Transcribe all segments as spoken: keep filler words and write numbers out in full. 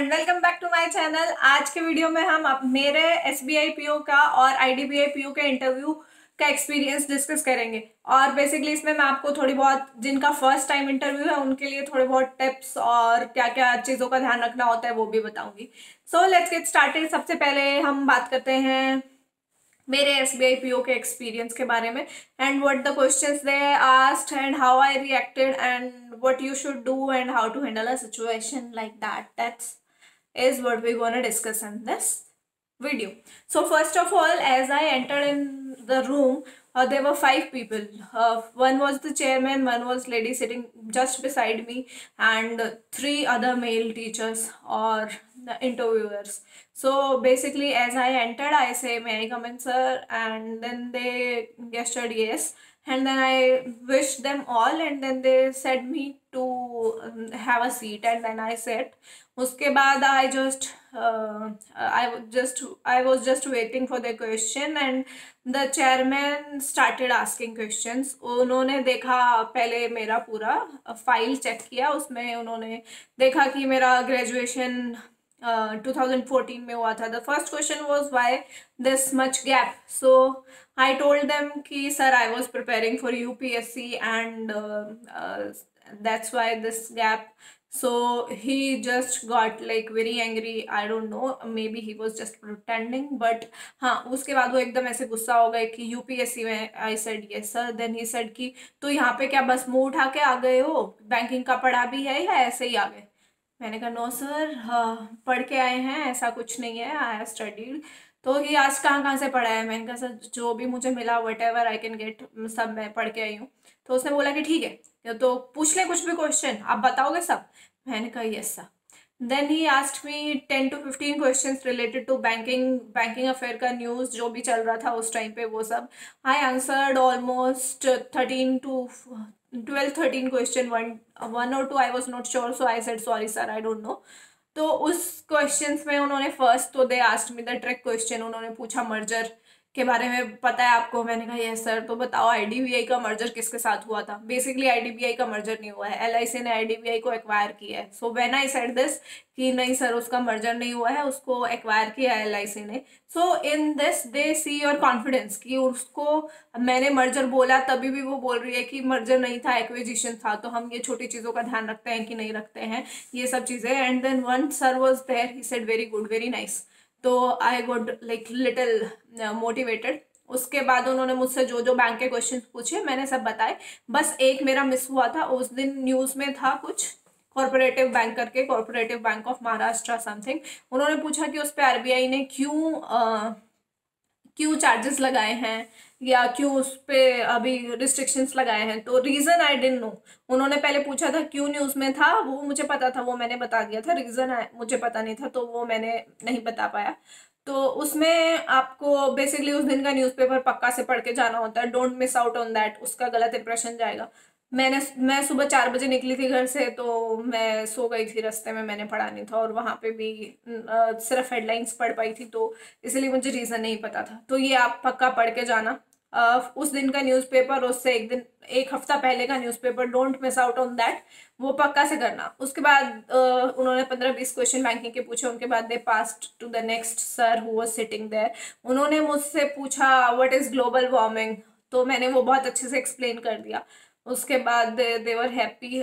And welcome back to my channel. आज के video में हम मेरे एसबीआई पीओ का और आईडीबीआई पीओ के इंटरव्यू का एक्सपीरियंस डिस्कस करेंगे और बेसिकली इसमें मैं आपको थोड़ी बहुत जिनका फर्स्ट टाइम इंटरव्यू है उनके लिए थोड़े बहुत टिप्स और क्या क्या चीज़ों का ध्यान रखना होता है वो भी बताऊंगी। So let's get started. सबसे पहले हम बात करते हैं मेरे एसबीआई पीओ के एक्सपीरियंस के बारे में and what the questions they asked and how I reacted and what you should do and how to handle a situation like that that's is what we gonna discuss in this video. So first of all, as I entered in the room, uh, there were five people. Uh, one was the chairman, one was lady sitting just beside me, and uh, three other male teachers or the interviewers. So basically, as I entered, I say, "May I come in, sir?" And then they gestured yes, and then I wished them all, and then they said me to have a seat, and then I sat. उसके बाद I just uh, I just I was just waiting for the question, and the chairman started asking questions. उन्होंने देखा पहले मेरा पूरा file check किया, उसमें उन्होंने देखा कि मेरा ग्रेजुएशन Uh, twenty fourteen में हुआ था। The first question was why this much gap? So I told them कि sir I was preparing for U P S C and uh, uh, that's why this gap. So he just got like very angry. I don't know. Maybe he was just pretending. But हाँ उसके बाद वो एकदम ऐसे गुस्सा हो गए कि U P S C में I said yes sir. Then he said कि तो यहाँ पे क्या बस मुँह उठा के आ गए हो? बैंकिंग का पढ़ा भी है या ऐसे ही आ गए? मैंने कहा नो सर पढ़ के आए हैं, ऐसा कुछ नहीं है, आई हैव स्टडीड। तो कि आज कहाँ कहाँ से पढ़ा है? मैंने कहा सर जो भी मुझे मिला whatever I can get सब मैं पढ़ के आई हूँ। तो उसने बोला कि ठीक है तो पूछ लें कुछ भी क्वेश्चन, आप बताओगे सब? मैंने कहा yes sir. Then he asked me ten to fifteen question related to banking banking affair का न्यूज़ जो भी चल रहा था उस टाइम पे वो सब। I answered almost thirteen to twelve thirteen question, one one और two I was not sure so I said sorry sir I don't know. तो उस क्वेश्चन में उन्होंने फर्स्ट तो they asked me the trick question, उन्होंने पूछा merger के बारे में पता है आपको? मैंने कहा यस सर। तो बताओ आईडीबीआई का मर्जर किसके साथ हुआ था? बेसिकली आईडीबीआई का मर्जर नहीं हुआ है, एलआईसी ने आईडीबीआई को एक्वायर किया है। So when I said this कि नहीं सर उसका मर्जर नहीं हुआ है, उसको एक्वायर किया है एलआईसी ने। So in this they see your confidence कि उसको मैंने मर्जर बोला तभी भी वो बोल रही है कि मर्जर नहीं था एक्विजिशन था। तो हम ये छोटी चीज़ों का ध्यान रखते हैं कि नहीं रखते हैं ये सब चीज़ें। And then one sir was there, he said very good very nice. तो I got like little motivated. उसके बाद उन्होंने मुझसे जो जो बैंक के क्वेश्चन पूछे मैंने सब बताए, बस एक मेरा मिस हुआ था। उस दिन न्यूज़ में था कुछ कॉरपोरेटिव बैंक करके, corporative bank of Maharashtra something, उन्होंने पूछा कि उस पर आरबीआई ने क्यों आ, क्यों चार्जेस लगाए हैं या क्यों उस पर अभी रिस्ट्रिक्शंस लगाए हैं। तो रीज़न आई डिडंट नो। उन्होंने पहले पूछा था क्यों न्यूज़ में था, वो मुझे पता था वो मैंने बता दिया था, रीज़न मुझे पता नहीं था तो वो मैंने नहीं बता पाया। तो उसमें आपको बेसिकली उस दिन का न्यूज़पेपर पक्का से पढ़ के जाना होता है, don't miss out on that, उसका गलत इंप्रेशन जाएगा। मैंने मैं सुबह चार बजे निकली थी घर से तो मैं सो गई थी रास्ते में, मैंने पढ़ा नहीं था और वहाँ पे भी आ, सिर्फ हेडलाइंस पढ़ पाई थी तो इसलिए मुझे रीज़न नहीं पता था। तो ये आप पक्का पढ़ के जाना आ, उस दिन का न्यूज़पेपर, उससे एक दिन एक हफ्ता पहले का newspaper, don't miss out on that, वो पक्का से करना। उसके बाद आ, उन्होंने पंद्रह बीस क्वेश्चन बैंकिंग के पूछे, उनके बाद they passed to the next sir who was sitting there. उन्होंने मुझसे पूछा व्हाट इज़ ग्लोबल वार्मिंग, तो मैंने वो बहुत अच्छे से एक्सप्लेन कर दिया। उसके बाद they were happy,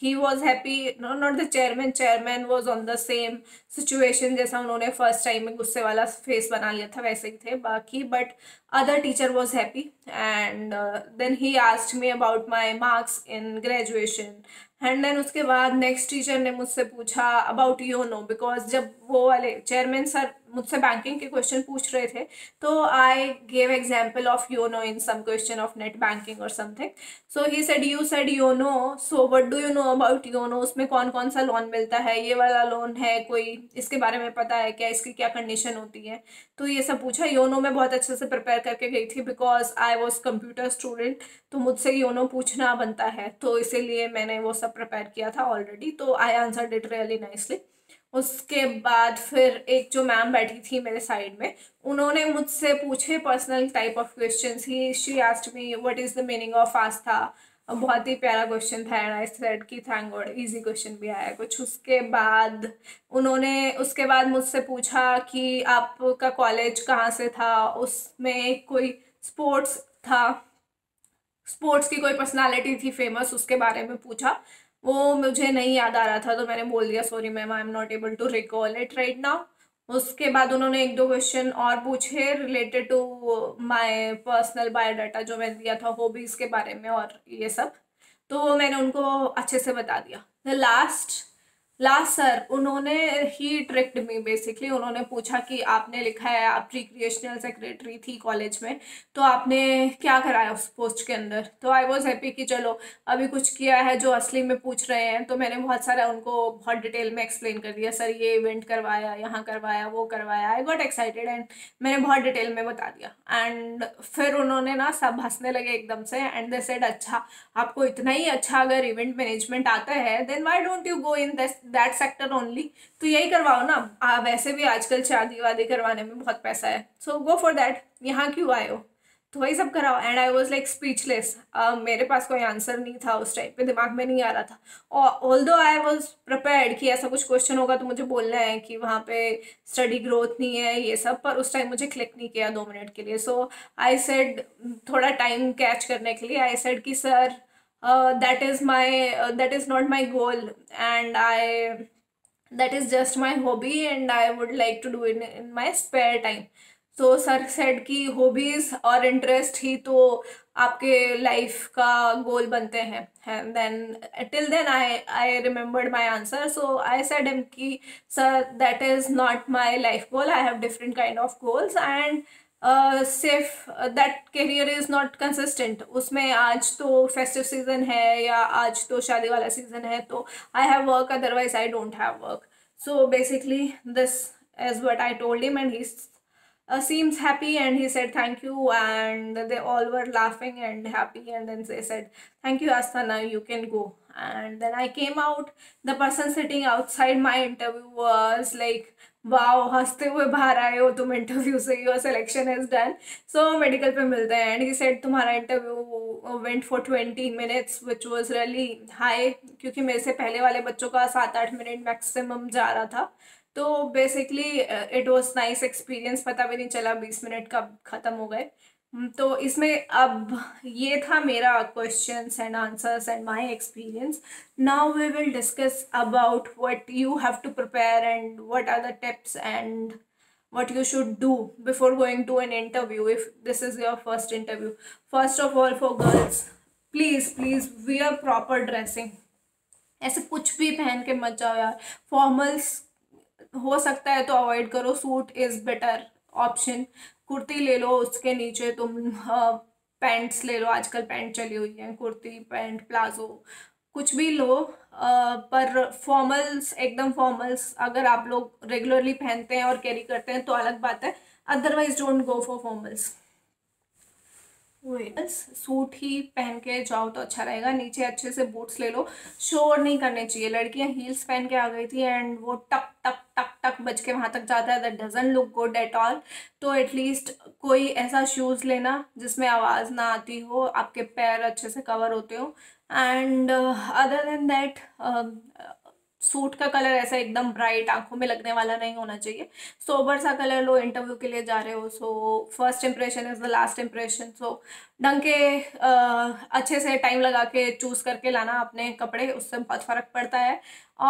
he was happy, no not the chairman, chairman was on the same situation जैसा उन्होंने फर्स्ट टाइम में गुस्से वाला फेस बना लिया था वैसे ही थे बाकी, but other teacher was happy. And then he asked me about my marks in graduation. And then उसके बाद नेक्स्ट टीचर ने मुझसे पूछा अबाउट योनो, बिकॉज जब वो वाले चेयरमैन सर मुझसे बैंकिंग के क्वेश्चन पूछ रहे थे तो I gave example of YONO in some question of net banking और something. So he said you said YONO so what do you know about YONO, उसमें कौन कौन सा लोन मिलता है, ये वाला लोन है कोई, इसके बारे में पता है क्या, इसकी क्या कंडीशन होती है, तो ये सब पूछा। योनो में बहुत अच्छे से प्रिपेयर करके गई थी because I was computer student तो मुझसे योनो पूछना बनता है, तो इसीलिए मैंने वो सब प्रिपेयर किया था ऑलरेडी। तो I answered it really nicely. उसके बाद फिर एक जो मैम बैठी थी मेरे साइड में उन्होंने मुझसे पूछे personal type of questions he, she asked me what is the meaning of Aastha, बहुत ही प्यारा क्वेश्चन था एंड आई सेड कि थैंक गॉड इजी क्वेश्चन भी आया कुछ। उसके बाद उन्होंने उसके बाद मुझसे पूछा कि आपका कॉलेज कहाँ से था, उसमें कोई स्पोर्ट्स था, स्पोर्ट्स की कोई पर्सनालिटी थी फेमस, उसके बारे में पूछा। वो मुझे नहीं याद आ रहा था तो मैंने बोल दिया sorry ma'am I am not able to recall it right now. उसके बाद उन्होंने एक दो क्वेश्चन और पूछे related to my personal biodata जो मैंने दिया था, हॉबीज़ के बारे में और ये सब, तो वो मैंने उनको अच्छे से बता दिया। द लास्ट लास्ट सर उन्होंने ही ट्रिक्ड मी बेसिकली। उन्होंने पूछा कि आपने लिखा है आप रिक्रिएशनल सेक्रेटरी थी कॉलेज में, तो आपने क्या कराया उस पोस्ट के अंदर। तो आई वॉज हैप्पी कि चलो अभी कुछ किया है जो असली में पूछ रहे हैं। तो मैंने बहुत सारा उनको बहुत डिटेल में एक्सप्लेन कर दिया, सर ये इवेंट करवाया, यहाँ करवाया, वो करवाया। आई गॉट एक्साइटेड एंड मैंने बहुत डिटेल में बता दिया। एंड फिर उन्होंने ना सब हंसने लगे एकदम से एंड दे सेड अच्छा आपको इतना ही अच्छा अगर इवेंट मैनेजमेंट आता है then why don't you go in this that sector only, तो यही करवाओ ना। आ, वैसे भी आजकल शादी वादी करवाने में बहुत पैसा है, सो गो फॉर दैट, यहाँ क्यों आए हो, तो वही सब कराओ। And I was like speechless, मेरे पास कोई आंसर नहीं था उस टाइम पे, दिमाग में नहीं आ रहा था। और ऑल्दो आई वॉज प्रिपेयर्ड कि ऐसा कुछ क्वेश्चन होगा तो मुझे बोलना है कि वहाँ पे स्टडी ग्रोथ नहीं है ये सब, पर उस टाइम मुझे क्लिक नहीं किया दो मिनट के लिए। सो आई सेड थोड़ा टाइम कैच करने के लिए आई सेड कि sir Uh, that is my uh, that is not my goal and I that is just my hobby and I would like to do it in, in my spare time. So sir said कि hobbies और interest ही तो आपके life का गोल बनते हैं। and then till then I I remembered my answer so I said him कि sir that is not my life goal, I have different kind of goals and सिर्फ that career is not consistent. उसमें आज तो festive season है या आज तो शादी वाला सीज़न है तो I have work, otherwise I don't have work. So basically this is what I told him and he seems happy and he said thank you and they all were laughing and happy and then they said thank you Asthana, you can go. And then I came out, the person sitting outside my interview was like wow हंसते हुए बाहर आए हो तुम interview से, your selection is done, so medical पे मिलते हैं। And he said तुम्हारा interview went for twenty minutes which was really high क्योंकि मेरे से पहले वाले बच्चों का सात आठ मिनट मैक्सिमम जा रहा था। तो basically it was nice experience, पता भी नहीं चला बीस मिनट कब ख़त्म हो गए। तो इसमें अब ये था मेरा questions and answers and my experience. Now we will discuss about what you have to prepare and what are the tips and what you should do before going to an interview if this is your first interview. First of all for girls, please please wear proper dressing। ऐसे कुछ भी पहन के मत जाओ यार, formals हो सकता है तो अवॉइड करो, suit is better option. Kurti ले लो, उसके नीचे तुम पैंट्स ले लो, आजकल पैंट चली हुई है, कुर्ती पैंट प्लाजो कुछ भी लो, आ, पर फॉर्मल्स एकदम फॉर्मल्स अगर आप लोग रेगुलरली पहनते हैं और कैरी करते हैं तो अलग बात है, otherwise don't go for formals. बस सूट ही पहन के जाओ तो अच्छा रहेगा, नीचे अच्छे से बूट्स ले लो, शोर नहीं करने चाहिए। लड़कियां हील्स पहन के आ गई थी एंड वो टक टक टक टक बज के वहाँ तक जाता है, that doesn't look good at all. तो एटलीस्ट कोई ऐसा शूज़ लेना जिसमें आवाज़ ना आती हो, आपके पैर अच्छे से कवर होते हो। And other than that suit का कलर ऐसा एकदम ब्राइट आंखों में लगने वाला नहीं होना चाहिए, सोबर सा कलर लो, इंटरव्यू के लिए जा रहे हो। So first impression is the last impression, so ढंग के uh, अच्छे से टाइम लगा के चूज़ करके लाना अपने कपड़े, उससे बहुत फ़र्क पड़ता है।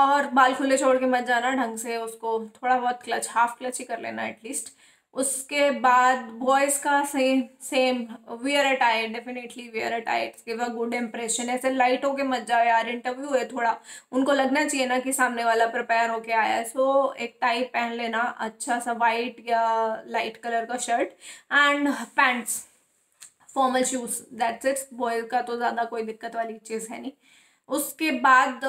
और बाल खुले छोड़ के मत जाना, ढंग से उसको थोड़ा बहुत क्लच हाफ क्लच ही कर लेना एटलीस्ट। उसके बाद बॉयज़ का same same wear a tie, definitely wear a tie, give a good impression. ऐसे लाइट होके मत जाओ यार, इंटरव्यू है थोड़ा, उनको लगना चाहिए ना कि सामने वाला प्रिपेयर होके आया है। सो एक टाई पहन लेना, अच्छा सा वाइट या लाइट कलर का shirt and pants, formal shoes, that's it. Boys का तो ज़्यादा कोई दिक्कत वाली चीज़ है नहीं। उसके बाद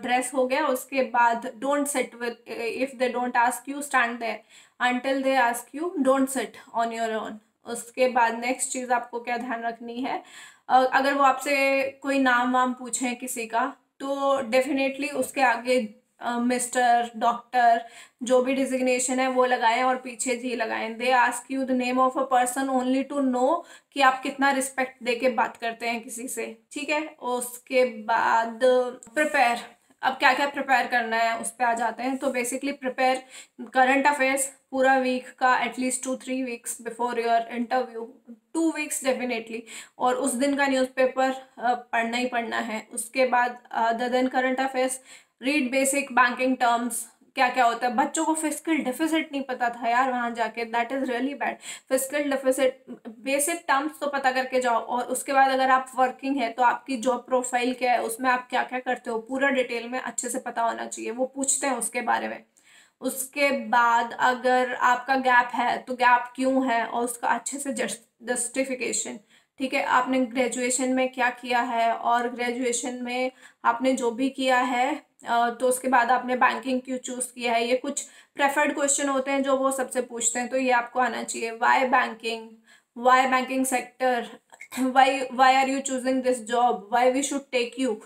ड्रेस uh, हो गया। उसके बाद don't sit with, if they don't ask you stand there until they ask you, don't sit on your own. उसके बाद नेक्स्ट चीज़ आपको क्या ध्यान रखनी है, uh, अगर वो आपसे कोई नाम वाम पूछें किसी का तो डेफिनेटली उसके आगे मिस्टर डॉक्टर जो भी डिजिग्नेशन है वो लगाएं और पीछे जी लगाएं। They ask you the name of a person only to know कि आप कितना रिस्पेक्ट दे के बात करते हैं किसी से, ठीक है। उसके बाद प्रिपेयर, अब क्या क्या प्रिपेयर करना है उस पर आ जाते हैं। तो बेसिकली प्रिपेयर करंट अफेयर्स पूरा वीक का, at least two three weeks before your interview, two weeks definitely, और उस दिन का न्यूज़पेपर पढ़ना ही पढ़ना है। उसके बाद other than current affairs read basic banking terms, क्या क्या होता है। बच्चों को फिस्कल डेफिसिट नहीं पता था यार वहाँ जाके, that is really bad. Fiscal deficit basic terms तो पता करके जाओ, और उसके बाद अगर आप वर्किंग है तो आपकी जॉब प्रोफाइल क्या है, उसमें आप क्या क्या करते हो पूरा डिटेल में अच्छे से पता होना चाहिए, वो पूछते हैं उसके बारे में। उसके बाद अगर आपका गैप है तो गैप क्यों है और उसका अच्छे से जस्टिफिकेशन, ठीक है। आपने ग्रेजुएशन में क्या किया है और ग्रेजुएशन में आपने जो भी किया है, तो उसके बाद आपने बैंकिंग क्यों चूज़ किया है, ये कुछ प्रेफर्ड क्वेश्चन होते हैं जो वो सबसे पूछते हैं, तो ये आपको आना चाहिए। Why banking, why banking sector, why why are you choosing this job, why we should take you,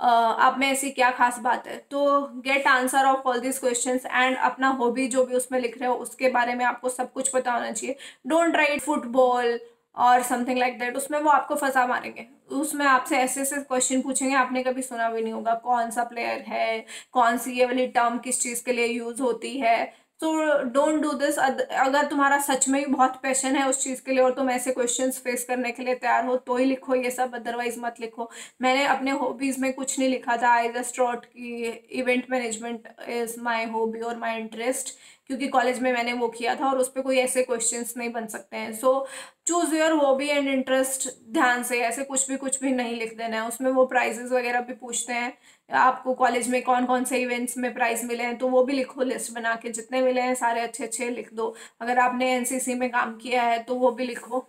आप में ऐसी क्या खास बात है। तो get answer of all this questions and अपना हॉबी जो भी उसमें लिख रहे हो उसके बारे में आपको सब कुछ पता होना चाहिए। डोंट राइट फुटबॉल और समथिंग लाइक दैट, उसमें वो आपको फंसा मारेंगे। उसमें आपसे ऐसे ऐसे क्वेश्चन पूछेंगे आपने कभी सुना भी नहीं होगा, कौन सा प्लेयर है, कौन सी ये वाली टर्म किस चीज़ के लिए यूज़ होती है। So don't do this. अगर तुम्हारा सच में ही बहुत पैशन है उस चीज़ के लिए और तुम ऐसे क्वेश्चंस फेस करने के लिए तैयार हो तो ही लिखो ये सब, अदरवाइज मत लिखो। मैंने अपने हॉबीज़ में कुछ नहीं लिखा था, आई जस्ट रॉट की event management is my hobby और माई इंटरेस्ट, क्योंकि कॉलेज में मैंने वो किया था और उस पर कोई ऐसे क्वेश्चंस नहीं बन सकते हैं। So choose your hobby and interest ध्यान से, ऐसे कुछ भी कुछ भी नहीं लिख देना है। उसमें वो प्राइजेज़ वगैरह भी पूछते हैं, आपको कॉलेज में कौन कौन से इवेंट्स में प्राइज़ मिले हैं तो वो भी लिखो, लिस्ट बना के जितने मिले हैं सारे अच्छे अच्छे लिख दो। अगर आपने एन सी सी में काम किया है तो वो भी लिखो।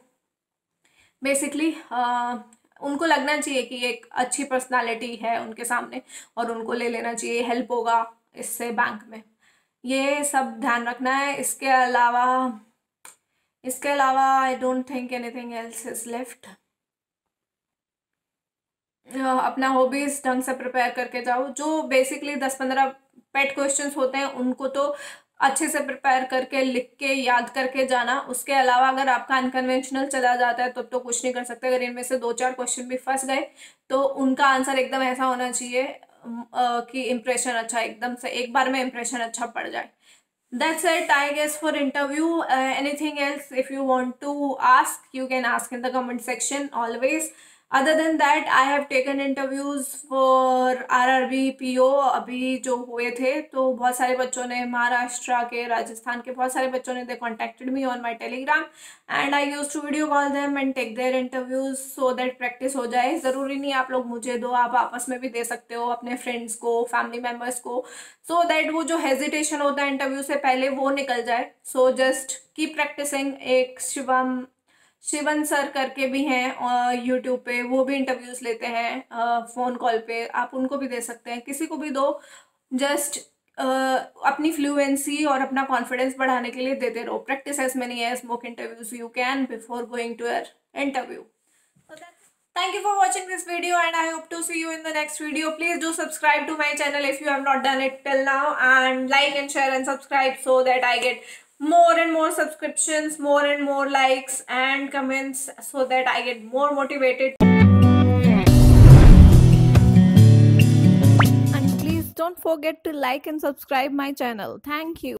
बेसिकली उनको लगना चाहिए कि एक अच्छी पर्सनैलिटी है उनके सामने और उनको ले लेना चाहिए, हेल्प होगा इससे बैंक में। ये सब ध्यान रखना है। इसके अलावा इसके अलावा I don't think anything else is left. अपना हॉबीज़ ढंग से प्रिपेयर करके जाओ। जो बेसिकली दस पंद्रह पेट क्वेश्चंस होते हैं उनको तो अच्छे से प्रिपेयर करके लिख के याद करके जाना। उसके अलावा अगर आपका अनकन्वेंशनल चला जाता है तब तो, तो कुछ नहीं कर सकते। अगर इनमें से दो चार क्वेश्चन भी फंस गए तो उनका आंसर एकदम ऐसा होना चाहिए कि इम्प्रेशन अच्छा, एकदम से एक बार में इम्प्रेशन अच्छा पड़ जाए। That's it I guess for interview. Anything else if you want to ask you can ask in the comment section always. Other than that I have taken interviews for R R B P O, अभी जो हुए थे तो बहुत सारे बच्चों ने, महाराष्ट्र के, राजस्थान के बहुत सारे बच्चों ने, they contacted me on my Telegram and I use to video call them and take their interviews so that practice हो जाए। ज़रूरी नहीं आप लोग मुझे दो, आप आपस में भी दे सकते हो, अपने फ्रेंड्स को, फैमिली मेम्बर्स को, सो दैट वो जो हेजिटेशन होता है इंटरव्यू से पहले वो निकल जाए। So just keep practicing. एक शिवम शिवन सर करके भी हैं और यूट्यूब पे, वो भी इंटरव्यूज़ लेते हैं फ़ोन कॉल पे, आप उनको भी दे सकते हैं, किसी को भी दो। जस्ट अपनी फ्लुएंसी और अपना कॉन्फिडेंस बढ़ाने के लिए देते रहो। Practice as many as more interviews you can before going to your interview. Thank you for watching this video and I hope to see you in the next video. Please do subscribe to my channel if you have not done it till now, and like and share and subscribe so that I get more and more subscriptions, more and more likes and comments so that I get more motivated. And please don't forget to like and subscribe my channel. Thank you.